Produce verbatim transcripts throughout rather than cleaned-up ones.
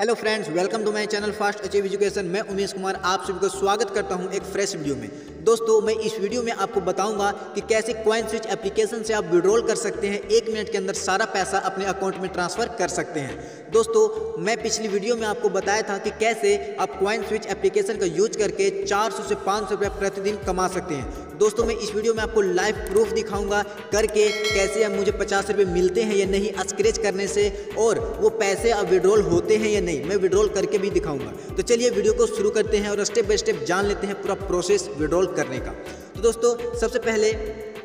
Hello friends, welcome to my channel fast achieve education. मैं उमेश कुमार आप सभी को स्वागत करता हूं एक फ्रेश वीडियो में। दोस्तों, मैं इस वीडियो में आपको बताऊंगा कि कैसे CoinSwitch एप्लीकेशन से आप विड्रॉल कर सकते हैं, एक मिनट के अंदर सारा पैसा अपने अकाउंट में ट्रांसफ़र कर सकते हैं। दोस्तों, मैं पिछली वीडियो में आपको बताया था कि कैसे आप CoinSwitch एप्लीकेशन का यूज करके चार सौ से पाँच सौ रुपये प्रतिदिन कमा सकते हैं। दोस्तों, मैं इस वीडियो में आपको लाइव प्रूफ दिखाऊंगा करके कैसे अब मुझे पचास रुपये मिलते हैं या नहीं स्क्रैच करने से, और वो पैसे अब विड्रॉल होते हैं या नहीं, मैं विड्रॉल करके भी दिखाऊंगा। तो चलिए वीडियो को शुरू करते हैं और स्टेप बाय स्टेप जान लेते हैं पूरा प्रोसेस विड्रॉल करने का। तो दोस्तों, सबसे पहले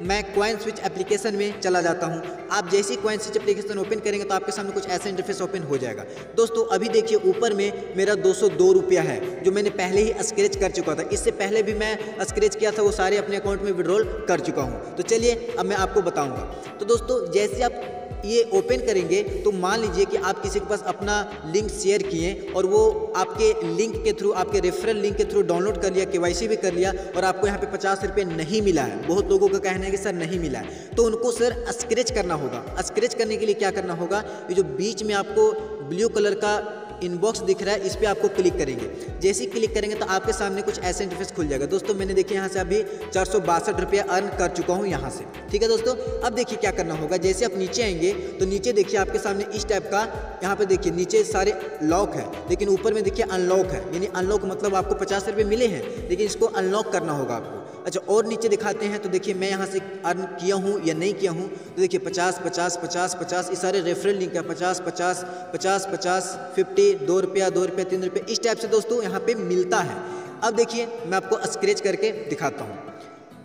मैं CoinSwitch एप्लीकेशन में चला जाता हूं। आप जैसे ही CoinSwitch एप्लीकेशन ओपन करेंगे तो आपके सामने कुछ ऐसा इंटरफेस ओपन हो जाएगा। दोस्तों, अभी देखिए ऊपर में मेरा दो सौ दो रुपया है जो मैंने पहले ही स्क्रैच कर चुका था। इससे पहले भी मैं स्क्रैच किया था, वो सारे अपने अकाउंट में विड्रॉल कर चुका हूं। तो चलिए अब मैं आपको बताऊँगा। तो दोस्तों, जैसे आप ये ओपन करेंगे तो मान लीजिए कि आप किसी के पास अपना लिंक शेयर किए और वो आपके लिंक के थ्रू, आपके रेफरल लिंक के थ्रू डाउनलोड कर लिया, केवाईसी भी कर लिया और आपको यहाँ पे पचास रुपये नहीं मिला है। बहुत लोगों का कहना है कि सर नहीं मिला है, तो उनको सर स्क्रैच करना होगा। स्क्रैच करने के लिए क्या करना होगा, ये जो बीच में आपको ब्लू कलर का इनबॉक्स दिख रहा है, इस पर आपको क्लिक करेंगे। जैसे ही क्लिक करेंगे तो आपके सामने कुछ ऐसे इंटरफेस खुल जाएगा। दोस्तों, मैंने देखिए यहाँ से अभी चार सौ बासठ रुपया अर्न कर चुका हूँ यहाँ से। ठीक है दोस्तों, अब देखिए क्या करना होगा। जैसे आप नीचे आएंगे तो नीचे देखिए आपके सामने इस टाइप का, यहाँ पे देखिए नीचे सारे लॉक है, लेकिन ऊपर में देखिए अनलॉक है। यानी अनलॉक मतलब आपको पचास रुपये मिले हैं, लेकिन इसको अनलॉक करना होगा आपको। अच्छा, और नीचे दिखाते हैं तो देखिए मैं यहाँ से अर्न किया हूँ या नहीं किया हूँ। तो देखिए पचास पचास पचास पचास इस सारे रेफरल लिंक है, पचास पचास पचास पचास फिफ्टी, दो रुपया दो रुपया तीन रुपया, इस टाइप से दोस्तों यहाँ पे मिलता है। अब देखिए मैं आपको स्क्रैच करके दिखाता हूँ।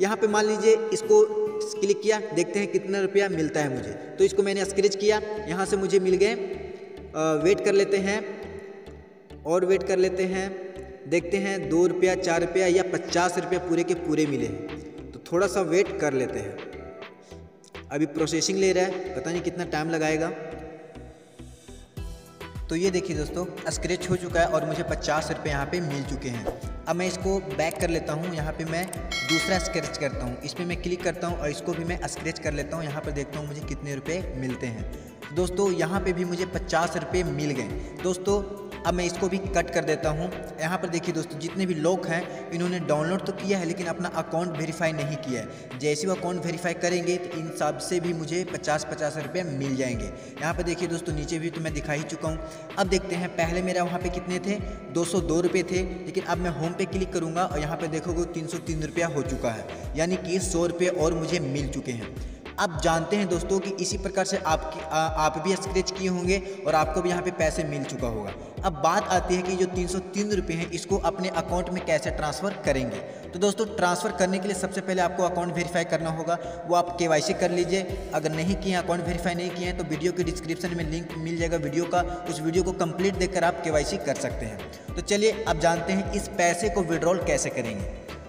यहाँ पे मान लीजिए इसको क्लिक किया, देखते हैं कितना रुपया मिलता है मुझे। तो इसको मैंने स्क्रैच किया, यहाँ से मुझे मिल गए। वेट कर लेते हैं और वेट कर लेते हैं, देखते हैं दो रुपया चार रुपया या पचास रुपया पूरे के पूरे मिले हैं। तो थोड़ा सा वेट कर लेते हैं, अभी प्रोसेसिंग ले रहा है, पता नहीं कितना टाइम लगाएगा। तो ये देखिए दोस्तों, स्क्रैच हो चुका है और मुझे पचास रुपये यहाँ पे मिल चुके हैं। अब मैं इसको बैक कर लेता हूँ, यहाँ पे मैं दूसरा स्क्रैच करता हूँ, इस पर मैं क्लिक करता हूँ और इसको भी मैं स्क्रैच कर लेता हूँ। यहाँ पर देखता हूँ मुझे कितने रुपये मिलते हैं। दोस्तों, यहाँ पे भी मुझे पचास रुपये मिल गए। दोस्तों, अब मैं इसको भी कट कर देता हूँ। यहाँ पर देखिए दोस्तों, जितने भी लोग हैं इन्होंने डाउनलोड तो किया है लेकिन अपना अकाउंट वेरीफाई नहीं किया है। जैसे वो अकाउंट वेरीफाई करेंगे तो इन सब से भी मुझे पचास पचास रुपये मिल जाएंगे। यहाँ पर देखिए दोस्तों, नीचे भी तो मैं दिखा ही चुका हूँ। अब देखते हैं, पहले मेरा वहाँ पे कितने थे, दो सौ दो रुपये थे, लेकिन अब मैं होम पे क्लिक करूँगा और यहाँ पर देखोगे तीन सौ तीन रुपया हो चुका है, यानी कि सौ रुपये और मुझे मिल चुके हैं। आप जानते हैं दोस्तों कि इसी प्रकार से आपकी आ, आप भी स्क्रैच किए होंगे और आपको भी यहाँ पे पैसे मिल चुका होगा। अब बात आती है कि जो तीन सौ तीन रुपये हैं इसको अपने अकाउंट में कैसे ट्रांसफ़र करेंगे। तो दोस्तों, ट्रांसफ़र करने के लिए सबसे पहले आपको अकाउंट वेरीफाई करना होगा, वो आप केवाईसी कर लीजिए। अगर नहीं किए, अकाउंट वेरीफाई नहीं किए हैं तो वीडियो के डिस्क्रिप्शन में लिंक मिल जाएगा वीडियो का, उस वीडियो को कंप्लीट देखकर आप केवाईसी कर सकते हैं। तो चलिए अब जानते हैं इस पैसे को विड्रॉल कैसे करेंगे।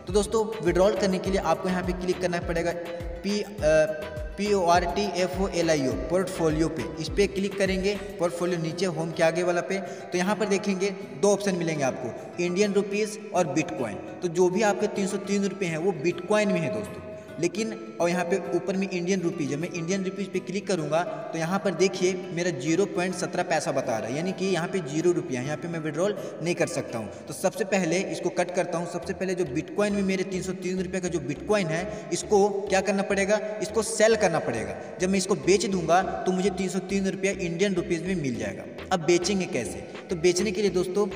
तो दोस्तों, विड्रॉल करने के लिए आपको यहाँ पर क्लिक करना पड़ेगा P P O R T F O L I O portfolio पे। इस पर क्लिक करेंगे, पोर्टफोलियो नीचे होम के आगे वाला पे, तो यहाँ पर देखेंगे दो ऑप्शन मिलेंगे आपको, इंडियन रुपीज़ और बिटकॉइन। तो जो भी आपके तीन सौ तीन रुपये हैं वो बिटकॉइन में है दोस्तों, लेकिन और यहाँ पे ऊपर में इंडियन रुपीज़ है। मैं इंडियन रुपीज़ पे क्लिक करूँगा तो यहाँ पर देखिए मेरा जीरो पॉइंट सत्रह पैसा बता रहा है, यानी कि यहाँ पे जीरो रुपया है, यहाँ पे मैं विड्रॉल नहीं कर सकता हूँ। तो सबसे पहले इसको कट करता हूँ। सबसे पहले जो बिटकॉइन में मेरे तीन सौ तीन रुपये का जो बिटकॉइन है, इसको क्या करना पड़ेगा, इसको सेल करना पड़ेगा। जब मैं इसको बेच दूँगा तो मुझे तीन सौ तीन रुपया इंडियन रुपीज़ में मिल जाएगा। अब बेचेंगे कैसे, तो बेचने के लिए दोस्तों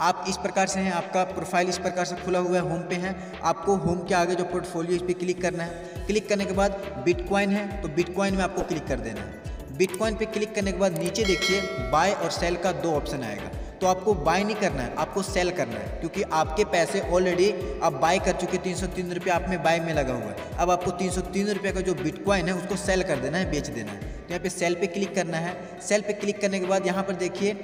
आप इस प्रकार से हैं, आपका प्रोफाइल इस प्रकार से खुला हुआ है, होम पे है, आपको होम के आगे जो पोर्टफोलियो इस पर क्लिक करना है। क्लिक करने के बाद बिटकॉइन है तो बिटकॉइन में आपको क्लिक कर देना है। बिटकॉइन पे क्लिक करने के बाद नीचे देखिए बाय और सेल का दो ऑप्शन आएगा, तो आपको बाय नहीं करना है, आपको सेल करना है, क्योंकि आपके पैसे ऑलरेडी आप बाय कर चुके, तीन सौ तीन रुपये आप में बाय में लगा हुआ है। अब आपको तीन सौ तीन रुपये का जो बिटकॉइन है उसको सेल कर देना है, बेच देना है। तो यहाँ पर सेल पर क्लिक करना है। सेल पर क्लिक करने के बाद यहाँ पर देखिए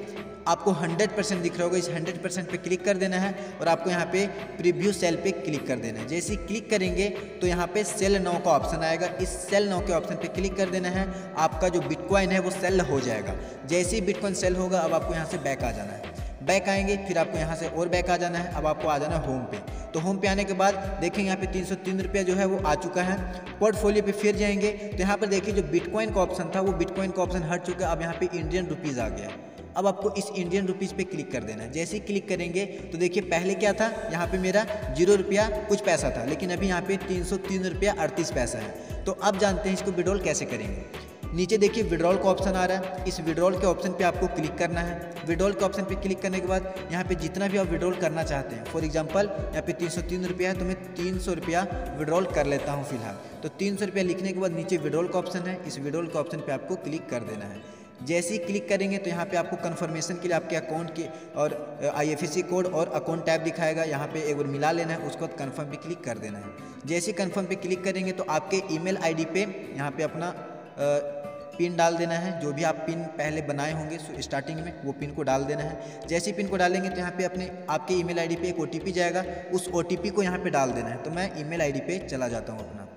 आपको हंड्रेड परसेंट दिख रहा होगा, इस हंड्रेड परसेंट पे क्लिक कर देना है और आपको यहाँ पे प्रीव्यू सेल पे क्लिक कर देना है। जैसे ही क्लिक करेंगे तो यहाँ पे सेल नाउ का ऑप्शन आएगा, इस सेल नाउ के ऑप्शन पे क्लिक कर देना है, आपका जो बिटकॉइन है वो सेल हो जाएगा। जैसे ही बिटकॉइन सेल होगा अब आपको यहाँ से बैक आ जाना है। बैक आएंगे फिर आपको यहाँ से और बैक आ जाना है। अब आपको आ जाना है होम पे। तो होम पे आने के बाद देखेंगे यहाँ पे तीन सौ तीन रुपया जो है वो आ चुका है। पोर्टफोलियो पे फिर जाएंगे तो यहाँ पर देखिए जो बिटकॉइन का ऑप्शन था वो बिटकॉइन का ऑप्शन हट चुका है, अब यहाँ पर इंडियन रुपीज़ आ गया। अब आपको इस इंडियन रुपीज़ पे क्लिक कर देना है। जैसे ही क्लिक करेंगे तो देखिए पहले क्या था, यहाँ पे मेरा जीरो रुपया कुछ पैसा था, लेकिन अभी यहाँ पे तीन सौ तीन रुपया अड़तीस पैसा है। तो अब जानते हैं इसको विड्रॉल कैसे करेंगे। नीचे देखिए विड्रॉल का ऑप्शन आ रहा है, इस विड्रॉल के ऑप्शन पर आपको क्लिक करना है। विड्रॉल के ऑप्शन पे क्लिक करने के बाद यहाँ पे जितना भी आप विड्रॉल करना चाहते हैं, फॉर एग्जांपल यहाँ पे तीन सौ तीन रुपया है तो मैं तीन सौ रुपया विड्रॉल कर लेता हूँ फिलहाल। तो तीन सौ रुपया लिखने के बाद नीचे विड्रॉल का ऑप्शन है, इस विड्रॉल के ऑप्शन पे आपको क्लिक कर देना है। जैसे ही क्लिक करेंगे तो यहाँ पे आपको कन्फर्मेशन के लिए आपके अकाउंट के और आईएफएससी कोड और अकाउंट टैब दिखाएगा, यहाँ पे एक बार मिला लेना है, उसको कन्फर्म पे क्लिक कर देना है। जैसे ही कन्फर्म पे क्लिक करेंगे तो आपके ईमेल आईडी पे यहाँ पे अपना पिन डाल देना है, जो भी आप पिन पहले बनाए होंगे स्टार्टिंग में, वो पिन को डाल देना है। जैसे ही पिन को डालेंगे तो यहाँ पे अपने आपके ईमेल आईडी पे एक ओटीपी जाएगा, उस ओटीपी को यहाँ पे डाल देना है। तो मैं ईमेल आईडी पे चला जाता हूँ अपना,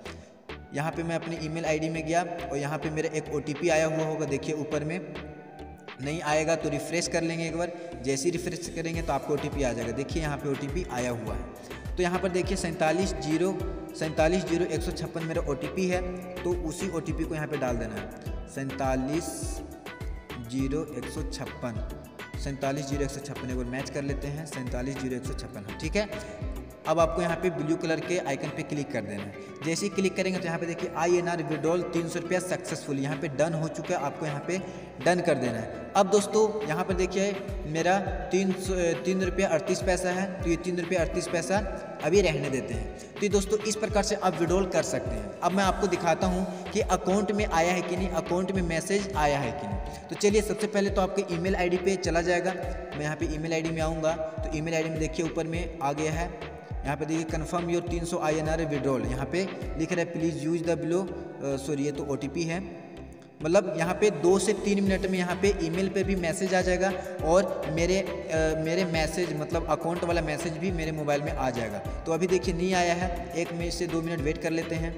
यहाँ पे मैं अपने ईमेल आईडी में गया और यहाँ पे मेरा एक ओटीपी आया हुआ होगा, देखिए ऊपर में। नहीं आएगा तो रिफ़्रेश कर लेंगे एक बार, जैसे ही रिफ़्रेश करेंगे तो आपको ओटीपी आ जाएगा। देखिए यहाँ पे ओटीपी आया हुआ है, तो यहाँ पर देखिए सैंतालीस जीरो सैंतालीस जीरो एक सौ छप्पन मेरा ओटीपी है, तो उसी ओटीपी को यहाँ पे डाल देना है। सैंतालीस जीरो एक सौ छप्पन सैंतालीस जीरो एक सौ छप्पन एक बार मैच कर लेते हैं, सैंतालीस जीरो एक सौ छप्पन, ठीक है। अब आपको यहाँ पे ब्लू कलर के आइकन पे क्लिक कर देना है। जैसे ही क्लिक करेंगे तो यहाँ पे देखिए आईएनआर विड्रॉल तीन सौ रुपया सक्सेसफुल, यहाँ पे डन हो चुका है, आपको यहाँ पे डन कर देना है। अब दोस्तों यहाँ पर देखिए मेरा तीन सौ तीन रुपया अड़तीस पैसा है, तो ये तीन रुपया अड़तीस पैसा अभी रहने देते हैं। तो ये दोस्तों इस प्रकार से आप विड्रॉल कर सकते हैं। अब मैं आपको दिखाता हूँ कि अकाउंट में आया है कि नहीं, अकाउंट में मैसेज आया है कि नहीं। तो चलिए सबसे पहले तो आपके ईमेल आईडी पे चला जाएगा। मैं यहाँ पे ईमेल आईडी में आऊँगा तो ईमेल आईडी में देखिए ऊपर में आ गया है, यहाँ पे देखिए कन्फर्म योर तीन सौ आई एन आर विड्रॉल, यहाँ पे लिख रहा है please use the below, sorry ये तो ओ टी पी है। मतलब यहाँ पे दो से तीन मिनट में यहाँ पे ईमेल पे भी मैसेज आ जाएगा और मेरे आ, मेरे मैसेज मतलब अकाउंट वाला मैसेज भी मेरे मोबाइल में आ जाएगा। तो अभी देखिए नहीं आया है, एक मिनट से दो मिनट वेट कर लेते हैं।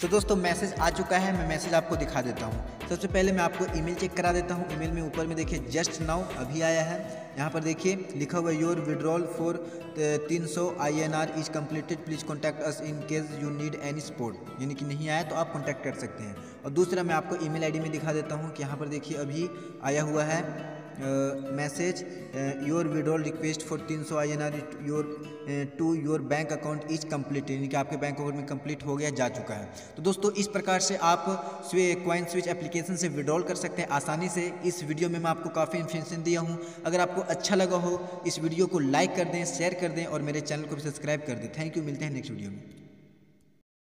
तो दोस्तों मैसेज आ चुका है, मैं मैसेज आपको दिखा देता हूँ। सबसे पहले मैं आपको ईमेल चेक करा देता हूँ। ईमेल में ऊपर में देखिए जस्ट नाउ अभी आया है, यहाँ पर देखिए लिखा हुआ योर विड्रॉल फॉर तीन सौ I N R is completed, please contact us in case you need any support, यानी कि नहीं आया तो आप कॉन्टैक्ट कर सकते हैं। और दूसरा मैं आपको ईमेल आईडी में दिखा देता हूँ कि यहाँ पर देखिए अभी आया हुआ है message, your withdrawal request for तीन सौ I N R your to your bank account is complete, यानी कि आपके बैंक अकाउंट में कंप्लीट हो गया, जा चुका है। तो दोस्तों इस प्रकार से आप क्वाइन स्विच एप्लीकेशन से विड्रॉल कर सकते हैं आसानी से। इस वीडियो में मैं आपको काफ़ी इन्फॉर्मेशन दिया हूं। अगर आपको अच्छा लगा हो इस वीडियो को लाइक कर दें, शेयर कर दें और मेरे चैनल को भी सब्सक्राइब कर दें। थैंक यू, मिलते हैं नेक्स्ट वीडियो में।